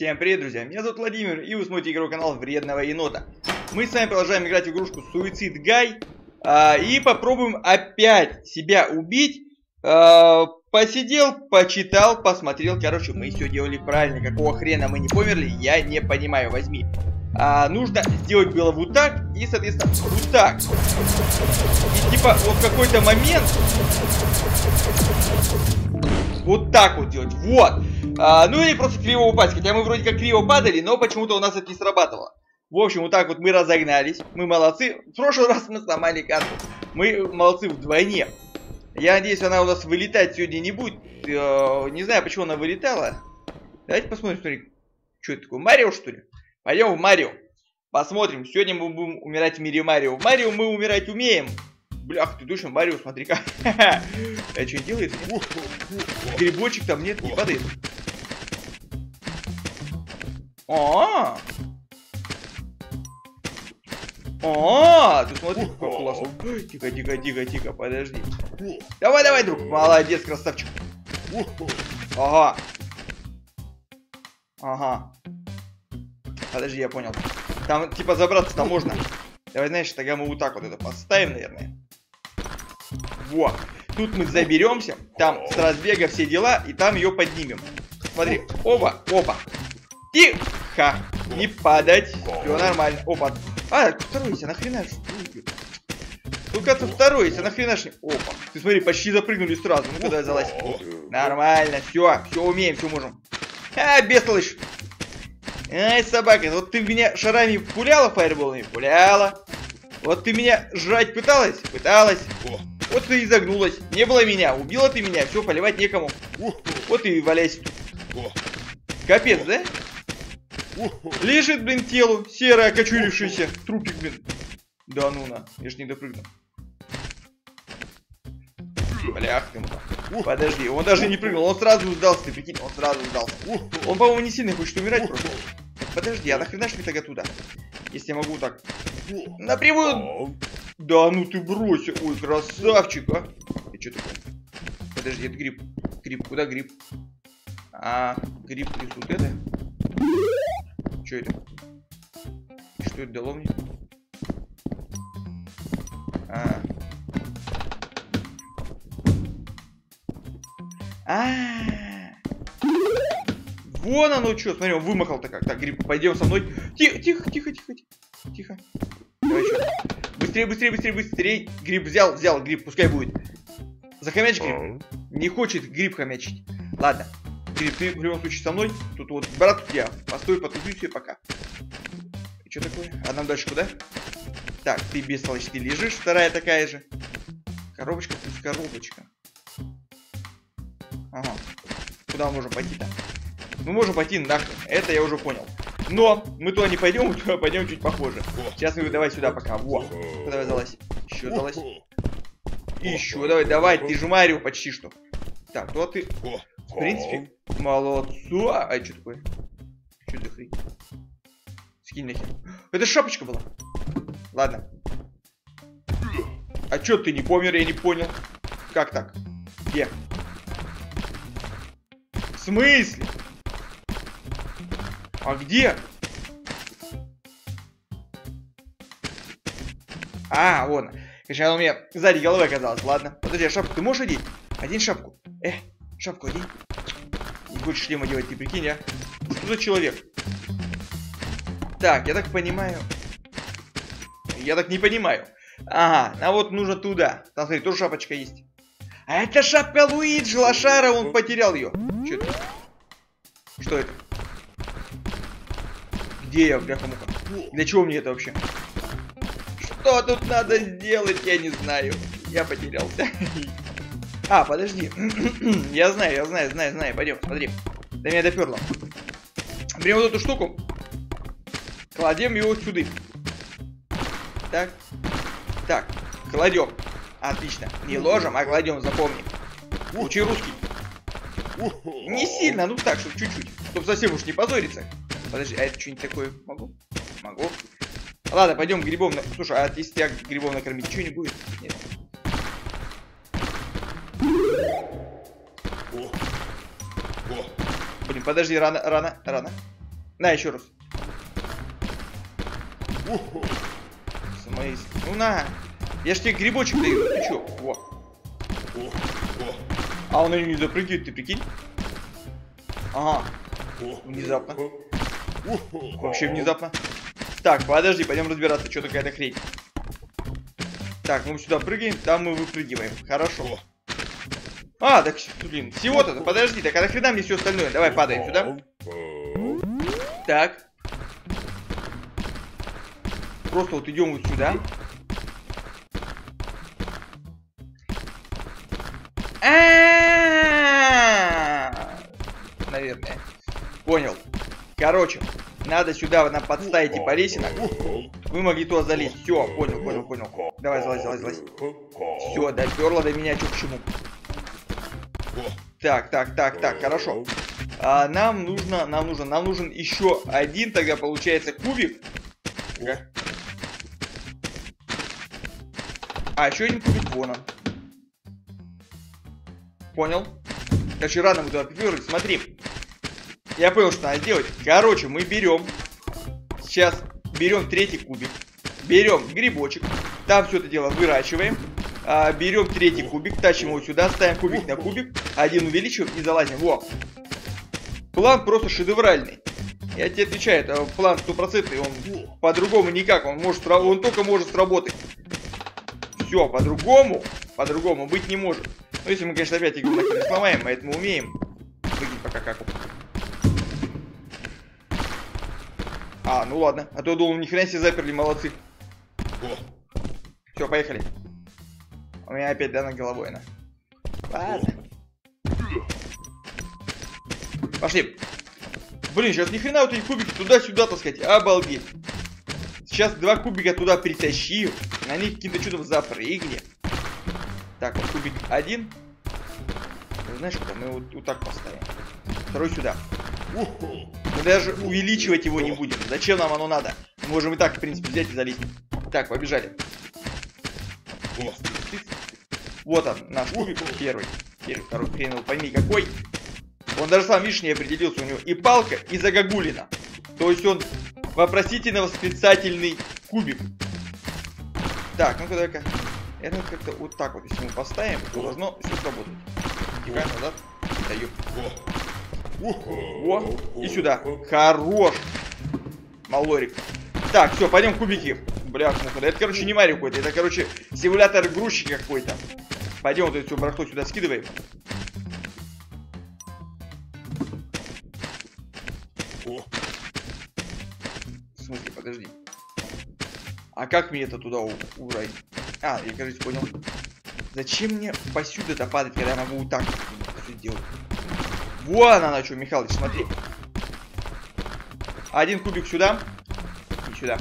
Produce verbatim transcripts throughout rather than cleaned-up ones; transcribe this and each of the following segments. Всем привет, друзья! Меня зовут Владимир, и вы смотрите игровой канал Вредного Енота. Мы с вами продолжаем играть в игрушку Суицид Гай. А, и попробуем опять себя убить. А, посидел, почитал, посмотрел. Короче, мы все делали правильно. Какого хрена мы не померли, я не понимаю. Возьми. А, нужно сделать было вот так, и, соответственно, вот так. И типа вот в какой-то момент... Вот так вот делать. Вот. А, ну или просто криво упасть. Хотя мы вроде как криво падали, но почему-то у нас это не срабатывало. В общем, вот так вот мы разогнались. Мы молодцы. В прошлый раз мы сломали карту. Мы молодцы вдвойне. Я надеюсь, она у нас вылетать сегодня не будет. Э, не знаю, почему она вылетала. Давайте посмотрим, смотри, что это такое. Марио, что ли? Пойдем в Марио. Посмотрим. Сегодня мы будем умирать в мире Марио. В Марио мы умирать умеем. Блях, ты душишь, Марио, смотри-ка. А что делает? Грибочек там нет, не падает. О, о, ты смотри, какой классный. Тихо, тихо, тихо, тихо, подожди. Давай, давай, друг, молодец, красавчик. Ага, ага. Подожди, я понял. Там типа забраться там можно. Давай, знаешь, тогда мы вот так вот это поставим, наверное. Вот. Тут мы заберемся, там с разбега все дела, и там ее поднимем. Смотри, опа, опа. Тихо. Не падать. Все нормально. Опа. А, тут второй есть, а нахрена же. Тут, кажется, второй есть, а нахрена же. Опа. Ты смотри, почти запрыгнули сразу. Ну куда залазь. Нормально, все, все умеем, все можем. А, бестолочь. Ай, собака, вот ты меня шарами пуляла, фаерболами пуляла. Вот ты меня жрать пыталась? Пыталась. О. Вот ты и загнулась. Не было меня. Убила ты меня. Все, поливать некому. О. Вот и валяйся. О. Капец, да? О. Лежит, блин, телу. Серый, окочурившийся. Трупик, блин. Да ну на. Я ж не допрыгнул. Блях ты, муха. Подожди, он даже не прыгнул. Он сразу сдался, ты прикинь. Он сразу сдался. Он, по-моему, не сильно хочет умирать просто. Подожди, а нахрена ж ты тогда туда? Если я могу так... Напрямую... Да ну ты брось. Ой, красавчик, а. Ты что такое? Подожди, это гриб. Гриб, куда гриб? А, гриб плюс вот это? Что это? Что это дало мне? А... А-а-а. Вон оно что, смотри, он вымахал-то как. Так, гриб, пойдем со мной. Тихо, тихо, тихо, тихо, тихо. Давай еще. Быстрее, быстрее, быстрее, быстрее. Гриб взял, взял, гриб, пускай будет. Захомяч гриб. Не хочет гриб хомячить. Ладно. Гриб, ты в любом случае со мной. Тут вот, брат, я. Постой, потупи, все, пока. И что такое? А нам дальше куда? Так, ты бестолочь, ты лежишь, вторая такая же. Коробочка плюс коробочка. Ага. Куда мы можем пойти-то? Мы можем пойти нахрен. Это я уже понял. Но мы туда не пойдем, мы туда пойдем чуть похоже. Сейчас мы давай сюда пока. Во. Давай залазь. Еще залазь. Еще давай, давай. Ты же Марио почти что. Так, ну а ты... В принципе, молодцу. А что такое? Что за хрень? Скинь нахер. Это шапочка была. Ладно. А что ты не помер? Я не понял. Как так? Где? В смысле? А где? А, вон. Конечно, она у меня сзади головы оказалась. Ладно. Подожди, а шапку ты можешь одеть? Одень шапку. Э, шапку одень. Не хочешь шлема делать, ты прикинь, а? Что за человек? Так, я так понимаю. Я так не понимаю. Ага, а вот нужно туда. Там, смотри, тоже шапочка есть. А это шапка Луиджи Лошара, он потерял ее. Что это? Что это? Где я, бляха-муха? Для чего мне это вообще? Что тут надо сделать, я не знаю. Я потерялся. А, подожди. Я знаю, я знаю, знаю, знаю. Пойдем, смотри. Да меня доперло. Берем вот эту штуку. Кладем его сюда. Так. Так. Кладем. Отлично. Не ложим, а кладем, запомни. Учи русский. Не сильно, ну так, чтобы чуть-чуть. Чтобы совсем уж не позориться. Подожди, а это что-нибудь такое? Могу? Могу. Ладно, пойдем грибом на... Слушай, а если тебя грибом накормить, что не будет? Нет. Блин, подожди, рано, рано, рано. Да, еще раз. Оху. Смотри. Ну на. Я ж тебе грибочек даю. Ты че? Во. О. А он ее не запрыгивает, ты прикинь? Ага. О. Внезапно. О. Вообще внезапно. Так, подожди, пойдем разбираться, что такая-то хрень. Так, мы сюда прыгаем, там мы выпрыгиваем. Хорошо. А, так, блин, всего-то, подожди, так а нахрена мне все остальное? Давай, падаем сюда. Так. Просто вот идем вот сюда. Наверное. Понял. Короче, надо сюда нам подставить и поресинок. Мы могли туда залезть. Все, понял, понял, понял. Давай, залазь, залазь, залазь. Все, доперло до меня, чё к чему. Так, так, так, так, хорошо. А нам нужно, нам нужен, нам нужен еще один, тогда получается, кубик. А, еще один кубик, вон он. Понял. Короче, рано мы туда припёрлись, смотри. Я понял, что надо делать. Короче, мы берем. Сейчас берем третий кубик. Берем грибочек. Там все это дело выращиваем. А, берем третий кубик. Тащим его сюда. Ставим кубик на кубик. Один увеличиваем и залазим. Во. План просто шедевральный. Я тебе отвечаю, это план стопроцентный. Он по-другому никак. Он, может, он только может сработать. Все, по-другому. По-другому быть не может. Ну, если мы, конечно, опять игру не сломаем, а это мы умеем. Выглядит пока как. А, ну ладно. А то я думал, ни хрена себе заперли, молодцы. Все, поехали. У меня опять, да, на головой, на. Ладно. Пошли. Блин, сейчас ни хрена вот эти кубики туда-сюда таскать. Обалдеть. Сейчас два кубика туда притащи. На них каким-то чудом запрыгни. Так, вот кубик один. Знаешь, куда мы вот, вот так поставим. Второй сюда. Мы даже увеличивать его не будем. Зачем нам оно надо? Мы можем и так, в принципе, взять и залезть. Так, побежали. Вот он, наш кубик. Первый. Первый, второй, хрен его пойми какой. Он даже сам, видишь, не определился. У него и палка, и загогулина. То есть он вопросительно-восклицательный кубик. Так, ну-ка, давай-ка. Это как-то вот так вот, если мы поставим, то должно все сработать. Тихо, назад. Даю. О, и сюда. Хорош. Малорик. Так, все, пойдем кубики. Бля, муха. Да это, короче, не Марио какой-то. Это, короче, симулятор грузчика какой-то. Пойдем вот это все барахло сюда скидываем. О. В смысле, подожди. А как мне это туда убрать? А, я, кажется, понял. Зачем мне посюда-то падать, когда я могу вот так все делать? Вон она что, Михалыч, смотри. Один кубик сюда. И сюда.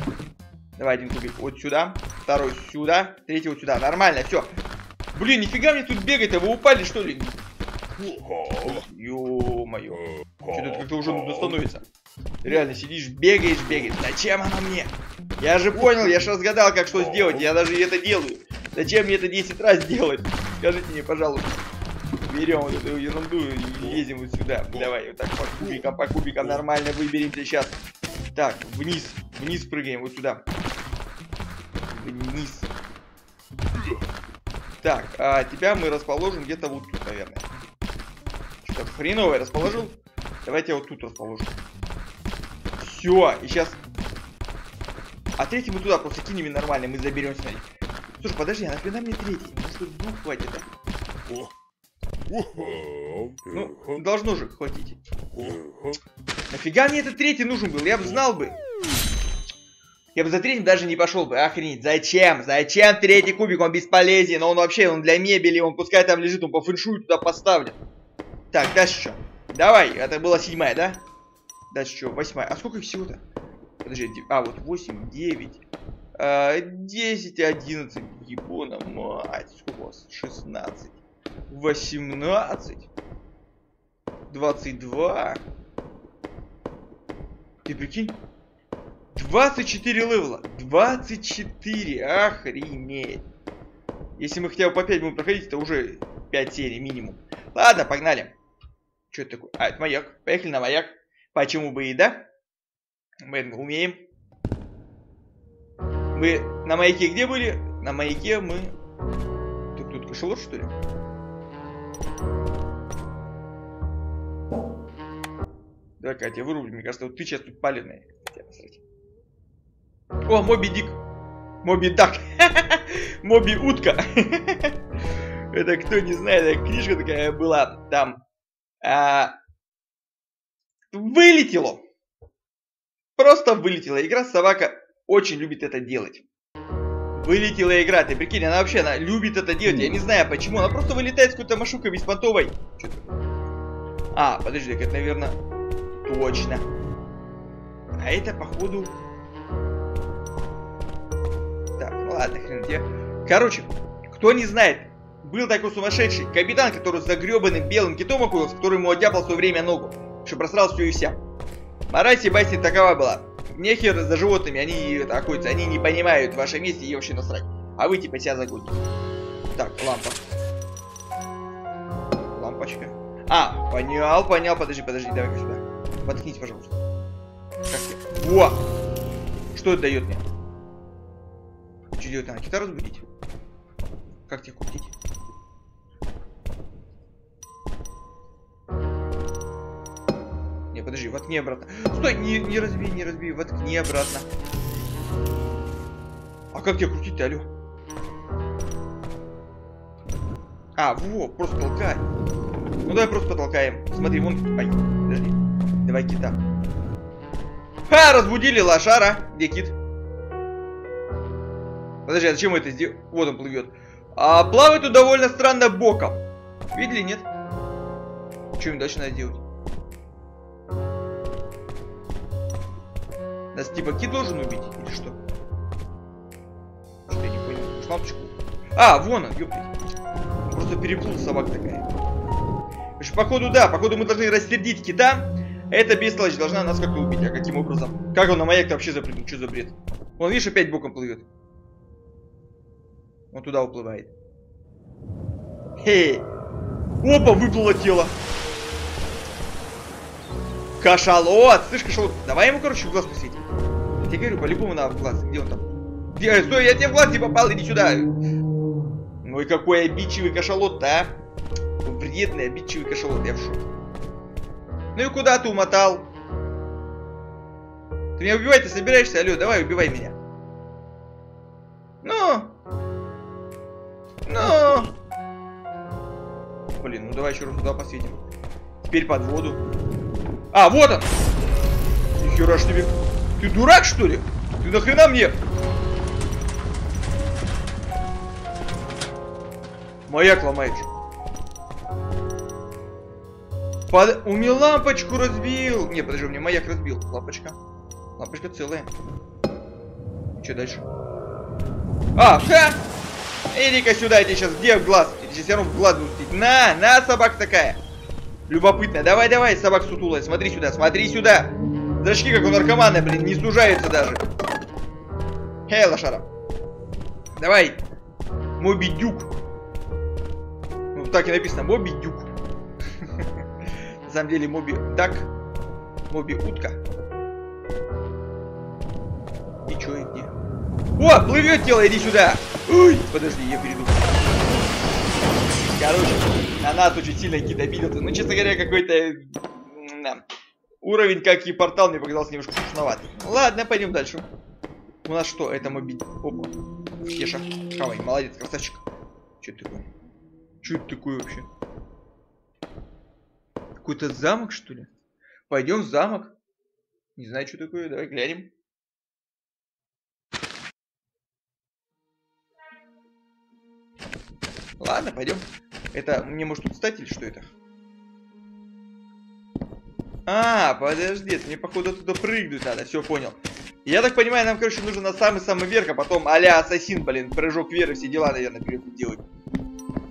Давай один кубик вот сюда. Второй сюда. Третий вот сюда. Нормально, все. Блин, нифига мне тут бегать-то. Вы упали, что ли? Ё-моё. Что-то как-то уже нужно становится. Реально, сидишь, бегаешь, бегаешь. Зачем она мне? Я же понял, я же разгадал, как что сделать. Я даже это делаю. Зачем мне это десять раз делать? Скажите мне, пожалуйста. Берем вот эту ерунду и лезем вот сюда. Давай, вот так по кубикам, по кубикам нормально выберемся сейчас. Так, вниз, вниз прыгаем, вот сюда. Вниз. Так, а тебя мы расположим где-то вот тут, наверное. Что-то хреновое расположил. Давайте я вот тут расположу. Все, и сейчас... А третий мы туда просто кинем и нормально, мы заберемся на них. Слушай, подожди, а нахрена мне третий? Ну что, двух хватит, а? О. Ну, должно же хватить. Нафига мне этот третий нужен был? Я бы знал бы. Я бы за третьим даже не пошел бы. Охренеть. Зачем? Зачем третий кубик? Он бесполезен. Он вообще, он для мебели. Он пускай там лежит, он по фэншую туда поставлен. Так, дальше что? Давай, это была седьмая, да? Дальше что? Восьмая. А сколько их всего-то? Подожди, а, вот восемь, девять, десять, одиннадцать. Ебона, мать. Сколько у вас? шестнадцать. восемнадцать, двадцать два. Ты прикинь? двадцать четыре левела. двадцать четыре. Охренеть. Если мы хотя бы по пять будем проходить, это уже пять серий минимум. Ладно, погнали. Что это такое? А, это маяк. Поехали на маяк. Почему бы и да? Мы это умеем. Мы на маяке где были? На маяке мы... Тут, тут кошелот, что ли? Давай-ка я тебя вырублю, мне кажется, вот ты сейчас тут паленая. О, Моби Дик. Моби Дак. Моби Утка. Это кто не знает, книжка такая была. Там а... вылетело. Просто вылетела игра. Собака очень любит это делать. Вылетела игра. Ты прикинь, она вообще она любит это делать. Я не знаю почему. Она просто вылетает с какой-то машукой беспонтовой. А, подожди, это, наверное... Точно. А это, походу... Так, ну ладно, хрен тебе. Короче, кто не знает, был такой сумасшедший капитан, который загребанным белым китом окунулся, который ему одяпал в свое время ногу, что просрал все и вся. Мораль Себасти такова была. Нехер за животными, они это, охотятся, они не понимают в вашем месте и вообще насрать. А вы типа себя загоните. Так, лампа. Лампочка. А, понял, понял, подожди, подожди, давай-ка сюда. Подхните, пожалуйста. Как я? О! Что это дает мне? Что делать надо? Кита разбудить? Как тебя купить? Не, подожди, воткни обратно. Стой, не, не разбей, не разбей, воткни обратно. А как тебя крутить-то, алё? А, во, просто толкай. Ну давай просто потолкаем. Смотри, вон, ай, подожди. Давай кита. Ха, разбудили лошара. Где кит? Подожди, а зачем это сделать? Вот он плывет. А, плавает он довольно странно боком. Видели, нет? Что им дальше надо делать? Нас типа кит должен убить или что? Что я не понял. Может, лампочку? А, вон он, ёптать. Просто переплыл собак такая. В общем, походу, да, походу мы должны рассердить кита. Эта бестолочь должна нас как-то убить. А каким образом? Как он на маяк-то вообще запрыгнул? Что за бред? Он, видишь, опять боком плывет. Он туда уплывает. Хе! Опа, выплыло тело. Кашалот! Слышь, кашалот, давай ему, короче, в глаз пустить. Я тебе говорю, по-любому надо в глаз. Где он там? Где? Стой, я тебе в глаз не попал, иди сюда. Ну и какой обидчивый кашалот-то, а? Вредный, обидчивый кашалот, я в шоке. Ну и куда ты умотал? Ты меня убивать-то собираешься? Алло, давай, убивай меня. Ну! Ну! Блин, ну давай еще раз туда посветим. Теперь под воду. А, вот он! Нихера ж тебе... Ты дурак, что ли? Ты нахрена мне? Маяк ломаешь. Под... У меня лампочку разбил. Не, подожди, у меня маяк разбил. Лампочка. Лампочка целая. Че дальше? А, ха! Иди-ка сюда, я тебе сейчас где в глаз? Я тебе сейчас все равно в глаз буду сидеть. На, на, собак такая. Любопытная. Давай, давай, собак сутулая. Смотри сюда, смотри сюда. Зашки, как у наркомана, блин, не сужаются даже. Эй, лошара. Давай. Моби Дюк. Ну, так и написано. Моби Дюк. На самом деле Моби Дак, Моби Утка. И чё, и где? О, плывет тело, иди сюда. Ой, подожди, я перейду. Короче, на нас очень сильно какие-то обидятся. Ну, честно говоря, какой-то уровень, как и портал, мне показался немножко скучноватый. Ладно, пойдем дальше. У нас что, это Моби... Опа, Кеша, хавай, молодец, красавчик. Чё это такое? Чё это такое вообще? Какой-то замок, что ли? Пойдем в замок. Не знаю, что такое. Давай глянем. Ладно, пойдем. Это мне может тут встать или что это? А, подожди, мне походу туда прыгнуть надо. Все, понял. Я так понимаю, нам, короче, нужно на самый-самый верх, а потом а-ля ассасин, блин, прыжок веры, все дела, наверное, придется делать.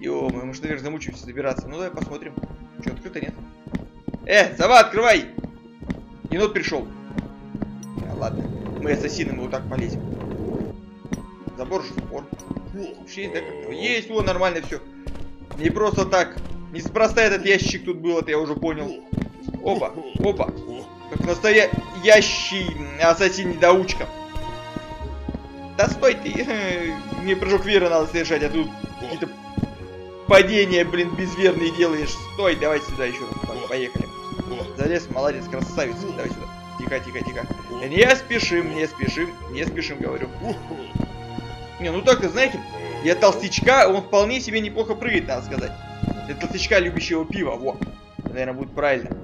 Ё, мы же наверх замучимся забираться. Ну давай посмотрим. Что, открыто, нет? Э, сова, открывай! Енот пришел. А, ладно, мы ассасины, мы вот так полезем. Забор же забор. О, вообще есть, да, как-то? Есть, о, нормально все. Не просто так. Неспроста этот ящик тут был, это я уже понял. Опа, опа. Как настоящий ассасин-недоучка. Да стой ты. Мне прыжок веры надо совершать, а тут какие-то падения, блин, безверные делаешь. Стой, давай сюда еще раз. Поехали. Залез, молодец, красавица. Давай сюда. Тихо, тихо, тихо. Не спешим, не спешим, не спешим, говорю. Не, ну так, знаете, для толстячка он вполне себе неплохо прыгает, надо сказать. Для толстячка, любящего пива, во. Наверное, будет правильно.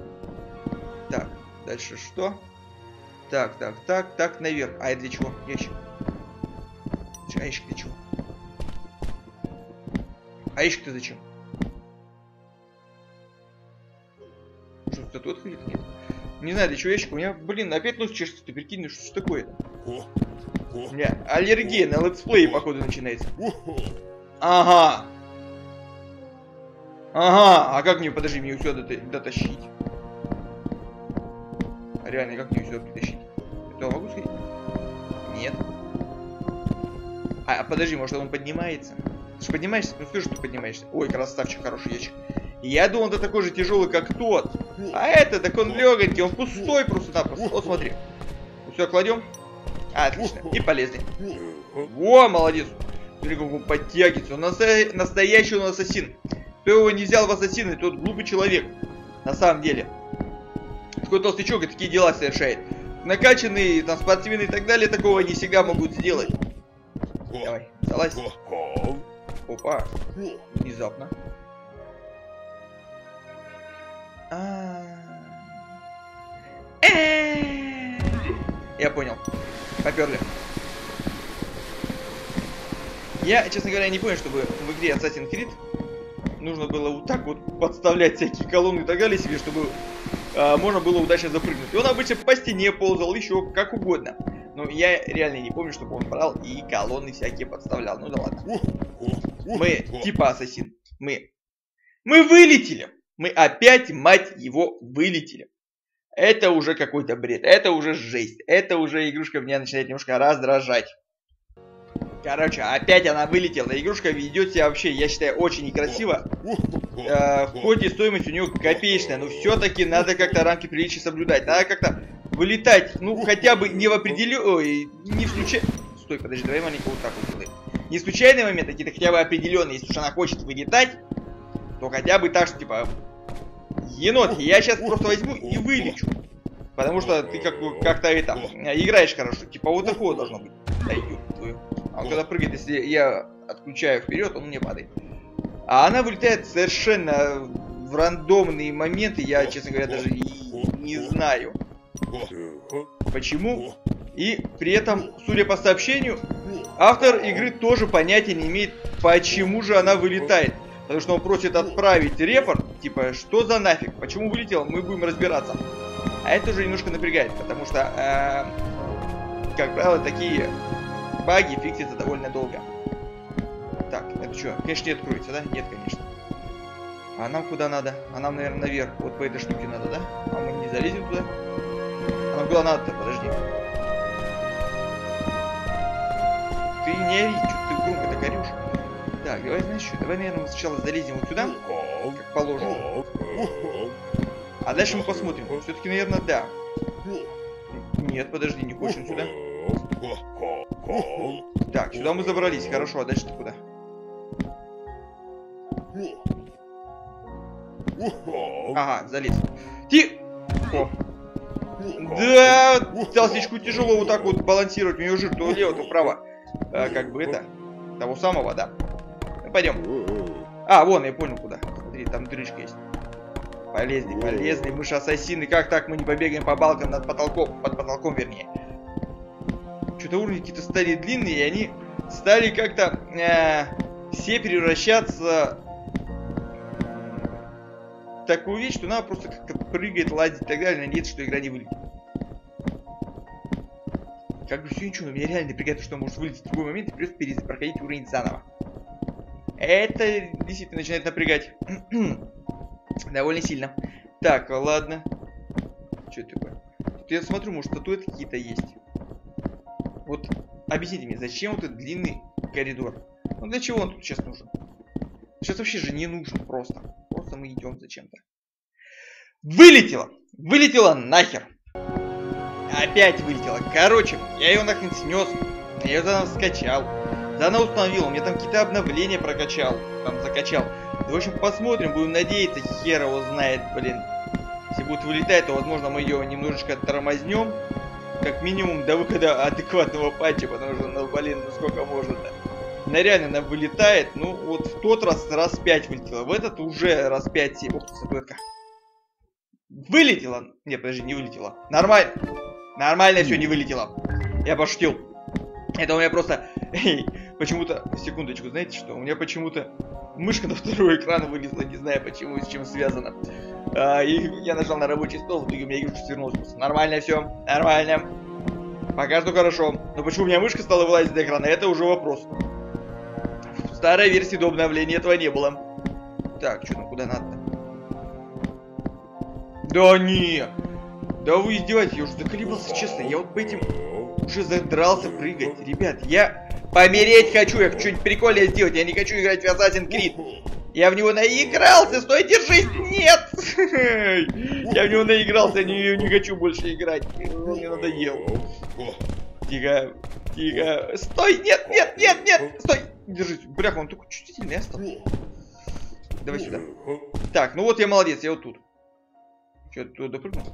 Так, дальше что? Так, так, так, так, наверх. А это для чего? Ящик. А ящик для чего? А ящик-то зачем? Что, кто-то отходит? Нет. Не знаю, для чего ящик. У меня, блин, опять нос чешется, ты прикинь, что это такое? -то? У меня аллергия на летсплее, походу, начинается. Ага. Ага, а как мне, подожди, мне сюда дотащить? А реально, как мне сюда притащить? Я могу сходить? Нет. А, подожди, может он поднимается? Ты же поднимаешься? Ну, слышишь, что ты поднимаешься? Ой, красавчик, хороший ящик. Я думал, он такой же тяжелый, как тот. А это, так он легонький, он пустой просто-напросто. Вот, смотри. Все, кладем. А, отлично. И полезли. Во, молодец. Смотри, как он подтягивается. Он насто... настоящий он ассасин. Кто его не взял в ассасины, тот глупый человек. На самом деле. Такой толстячок и такие дела совершает. Накачанные, там, спортивные и так далее, такого не всегда могут сделать. Давай, залазь. Опа. Внезапно. Я понял. Поперли. Я, честно говоря, не понял, чтобы в игре Assassin's Creed нужно было вот так вот подставлять всякие колонны и так далее себе, чтобы э, можно было удачно запрыгнуть. И он обычно по стене ползал, еще как угодно. Но я реально не помню, чтобы он брал и колонны всякие подставлял. Ну да ладно. Мы типа ассасин. Мы. Мы вылетели. Мы опять, мать его, вылетели. Это уже какой-то бред. Это уже жесть. Это уже игрушка меня начинает немножко раздражать. Короче, опять она вылетела. Игрушка ведет себя вообще, я считаю, очень некрасиво. Э, хоть и стоимость у нее копеечная, но все-таки надо как-то рамки приличия соблюдать. Надо как-то вылетать, ну, хотя бы не в определенном... Ой, не в случайном... Стой, подожди, давай маленько вот так вот делаем. Не в случайный момент, а какие-то хотя бы определенные. Если уж она хочет вылетать, то хотя бы так, что, типа... Енот, я сейчас просто возьму и вылечу. Потому что ты как-то как это... Играешь хорошо. Типа вот такого должно быть. Да ёб твою. А он когда прыгает, если я отключаю вперед, он мне падает. А она вылетает совершенно в рандомные моменты. Я, честно говоря, даже и не знаю, почему. И при этом, судя по сообщению, автор игры тоже понятия не имеет, почему же она вылетает. Потому что он просит отправить репорт, типа, что за нафиг, почему вылетел, мы будем разбираться. А это уже немножко напрягает, потому что, э, как правило, такие баги фиксятся довольно долго. Так, это что, конечно, не откроется, да? Нет, конечно. А нам куда надо? А нам, наверное, наверх, вот по этой штуке надо, да? А мы не залезем туда? А нам куда надо-то? Подожди. Ты не ори, что ты громко-то горюшь. Так, давай, знаешь что, давай, наверное, мы сначала залезем вот сюда, как положено. А дальше мы посмотрим. Все-таки, наверное, да. Нет, подожди, не хочем сюда. Так, сюда мы забрались, хорошо, а дальше-то куда? Ага, залез. Ти... О. Да, толстячку тяжело вот так вот балансировать, у нее жир то влево, то вправо. А, как бы это, того самого, да. Пойдем. А, вон, я понял, куда. Смотри, там дырочка есть. Полезли, полезли. Мы же ассасины. Как так мы не побегаем по балкам над потолком? Под потолком, вернее. Что-то уровни какие-то стали длинные, и они стали как-то э, все превращаться в такую вещь, что надо просто как-то прыгать, лазить и так далее. Надеяться, что игра не вылетит. Как бы все ничего, но меня реально напрягает, что может вылететь в любой момент и придется перепроходить уровень заново. Это действительно начинает напрягать. Довольно сильно. Так, ладно. Что это такое? Тут я смотрю, может, статуэты какие-то есть. Вот объясните мне, зачем вот этот длинный коридор? Ну для чего он тут сейчас нужен? Сейчас вообще же не нужен просто. Просто мы идем зачем-то. Вылетело! Вылетело нахер! Опять вылетела. Короче, я ее нахрен снес. Я ее заново скачал. Заново установил. Мне там какие-то обновления прокачал. Там закачал. Да, в общем, посмотрим. Будем надеяться. Хер его знает, блин. Если будет вылетать, то, возможно, мы ее немножечко тормознем. Как минимум до выхода адекватного патча. Потому что, ну, блин, ну сколько можно-то. Она реально она вылетает. Ну, вот в тот раз раз пять вылетела. В этот уже раз пять-семь. Ох, цепка. Вылетела. Нет, подожди, не вылетела. Нормально. Нормально все, не вылетело. Я пошутил. Это у меня просто... Почему-то... Секундочку, знаете что? У меня почему-то мышка на второй экран вылезла. Не знаю почему и с чем связано. А, и я нажал на рабочий стол, в итоге у меня игрушка свернулась просто. Нормально все. Нормально. Пока что хорошо. Но почему у меня мышка стала вылазить на экран? Это уже вопрос. В старой версии до обновления этого не было. Так, что там, куда надо-то? Да не... Да вы издеваетесь, я уже заколебался, честно. Я вот по этим уже задрался прыгать. Ребят, я помереть хочу, я хочу что-нибудь прикольное сделать. Я не хочу играть в Assassin's Creed. Я в него наигрался, стой, держись, нет! Я в него наигрался, я не, не хочу больше играть. Он мне надоел. Тихо, тихо. Стой, нет, нет, нет, нет, стой. Держись, бляха, он только чуть сильнее стал. Давай сюда. Так, ну вот я молодец, я вот тут. Че, ты допрыгнул?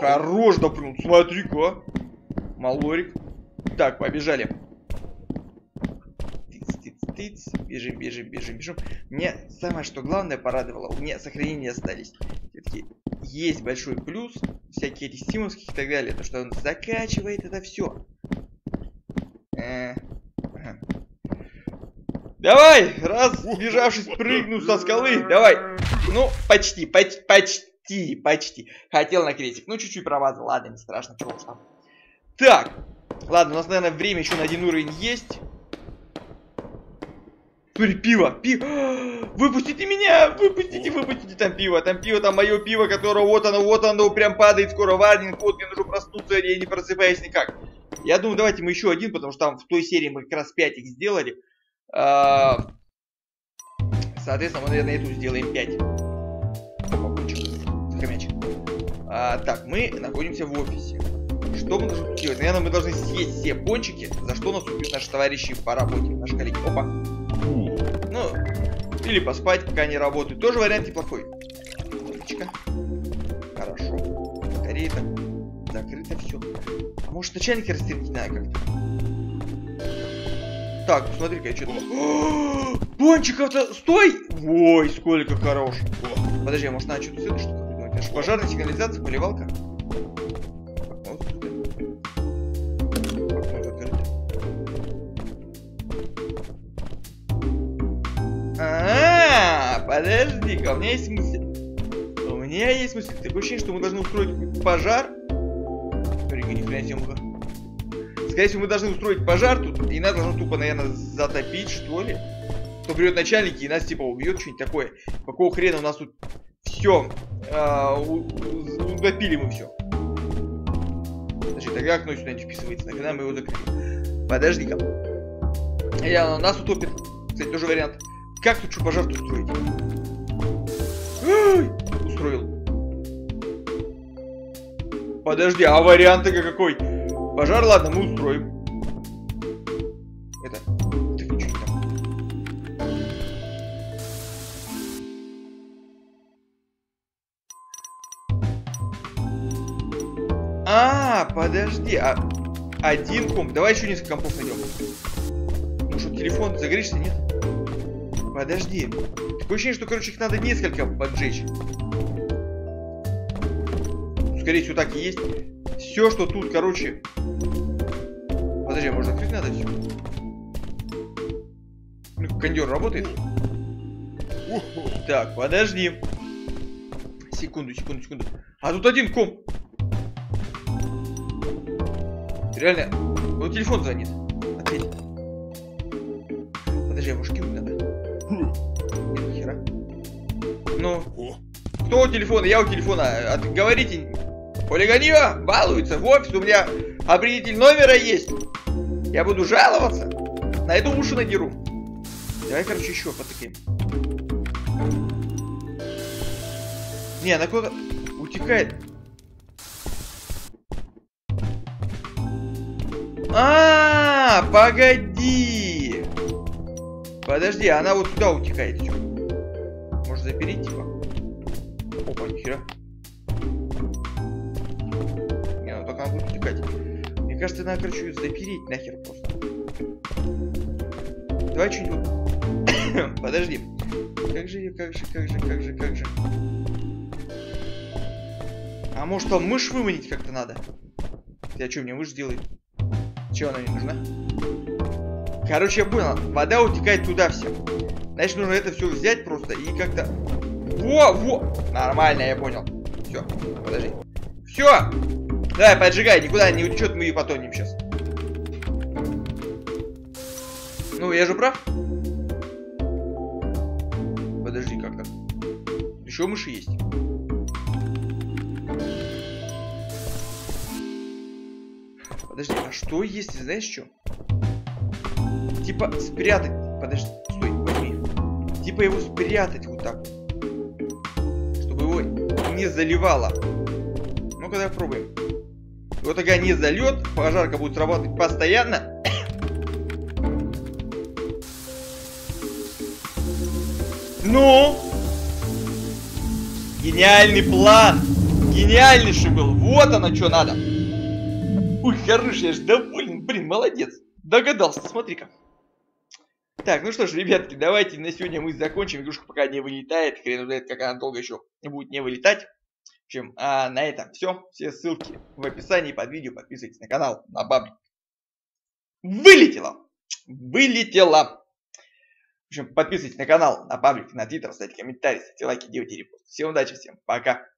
Хорош допрыгнул, смотри-ка. Малорик. Так, побежали. Тыц, тыц, тыц. Бежим, бежим, бежим, бежим. Мне самое, что главное, порадовало. У меня сохранения остались. Все-таки есть большой плюс. Всякие эти стимулки и так далее. То, что он закачивает, это все. Э-э. Ага. Давай! Раз, бежавшись, прыгну со скалы. Давай. Ну, почти, почти, почти. Почти, почти. Хотел на крестик. Ну, чуть-чуть промазал. Ладно, не страшно, чего уж там. Так. Ладно, у нас, наверное, время еще на один уровень есть. Смотри, пиво. Пиво. Выпустите меня. Выпустите, выпустите там пиво. Там пиво, там мое пиво, которое вот оно, вот оно. Прям падает скоро. Варнинг, вот мне нужно проснуться, я не просыпаюсь никак. Я думаю, давайте мы еще один, потому что там в той серии мы как раз пять их сделали. Соответственно, мы, наверное, эту сделаем пять. А, так, мы находимся в офисе. Что мы должны делать? Наверное, мы должны съесть все пончики, за что нас убьют наши товарищи по работе, наши коллеги. Опа. Ну, или поспать, пока они работают. Тоже вариант неплохой. Пончика. Хорошо. Скорее так. Закрыто все. А может, начальника растереть надо как-то? Так, посмотри-ка, я что-то... Пончиков-то... Стой! Ой, сколько хороших. Подожди, а может, надо что-то следующее, что-то? Пожарная сигнализация, поливалка. Окно закрыто. Окно закрыто. А-а-а, подожди-ка, у меня есть мысль. У меня есть мысль. Такое ощущение, что мы должны устроить пожар. Смотри-ка, ни хрена съемка. Скорее всего, мы должны устроить пожар тут. И нас должно тупо, наверное, затопить, что ли. Кто придет начальники и нас типа убьет, что-нибудь такое. Какого хрена у нас тут все. Допили мы все. Значит, тогда окно сюда не вписывается. Тогда мы его закрыли. Подожди-ка. Я, нас утопит. Кстати, тоже вариант. Как тут что пожар устроить? Устроил. Подожди, а вариант-то какой? Пожар, ладно, мы устроим. Это... Так, ничего не там. А, подожди, а один комп. Давай еще несколько компов найдем. Ну что, телефон загоришься, нет? Подожди. Такое ощущение, что, короче, их надо несколько поджечь. Скорее всего, так и есть. Все, что тут, короче. Подожди, может открыть надо все? Ну, кондер работает. Так, подожди. Секунду, секунду, секунду. А тут один комп. Реально, ну телефон занят. Ответь. Подожди, а может кинуть надо? Нет, нахера. Ну. Кто у телефона? Я у телефона. Говорите. Полиганива балуется в офис. У меня определитель номера есть. Я буду жаловаться. Найду уши надеру. Давай, короче, еще потыкаем. Не, она куда-то утекает. А, погоди. Подожди, она вот сюда утекает. Может запереть, типа? Опа, нихера. Не, ну только она будет утекать. Мне кажется, надо, короче, ее запереть нахер просто. Давай что-нибудь... Подожди. Как же ее, как же, как же, как же, как же... А может там мышь выманить как-то надо? Я что, мне мышь делает? Чего она не нужна? Короче, я понял. Вода утекает туда все. Значит, нужно это все взять просто и как-то... Во, во! Нормально, я понял. Все, подожди. Все! Давай, поджигай, никуда не утечет, мы и потонем сейчас. Ну, я же прав. Подожди, как там? Еще мыши есть. Подожди, а что есть, знаешь, что? Типа спрятать. Подожди, стой, возьми. Типа его спрятать вот так. Чтобы его не заливало. Ну-ка, давай пробуем. Вот тогда не зальет, пожарка будет работать постоянно. Ну! Гениальный план! Гениальнейший был! Вот оно, что надо! Ой, хорош, я же доволен, блин, молодец. Догадался, смотри-ка. Так, ну что ж, ребятки, давайте на сегодня мы закончим. Игрушка пока не вылетает, хрен знает, как она долго еще будет не вылетать. В общем, а на этом все. Все ссылки в описании под видео. Подписывайтесь на канал, на баблик. Вылетела! Вылетела! В общем, подписывайтесь на канал, на баблик, на твиттер, ставьте комментарии, ставьте лайки, делайте репост. Всем удачи, всем пока!